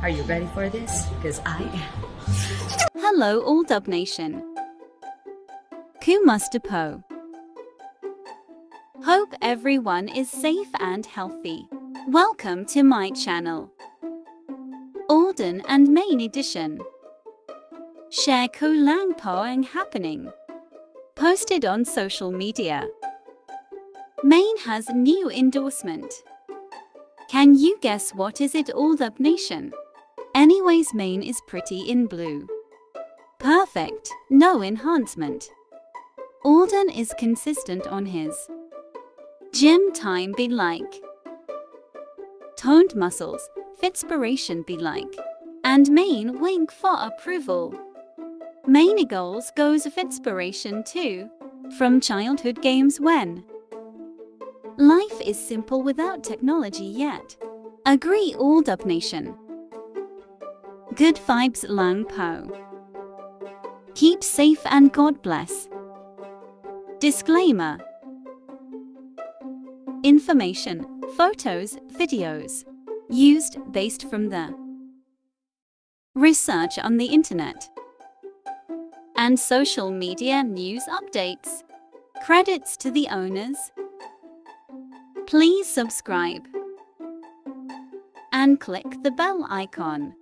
Are you ready for this? Because I am. Hello all Dub Nation. Ku musta po. Hope everyone is safe and healthy. Welcome to my channel. Alden and Maine edition. Share Ko Lang Poang happening. Posted on social media. Maine has new endorsement. Can you guess what is it all Dub Nation? Anyways, Maine is pretty in blue. Perfect, no enhancement. Alden is consistent on his gym time be like. Toned muscles, fitspiration be like. And Maine wink for approval. Maine goals goes fitspiration too. From childhood games when life is simple without technology yet. Agree all Dub Nation. Good vibes lang po. Keep safe and God bless. Disclaimer. Information, photos, videos used based from the research on the internet and social media news updates. Credits to the owners. Please subscribe and click the bell icon.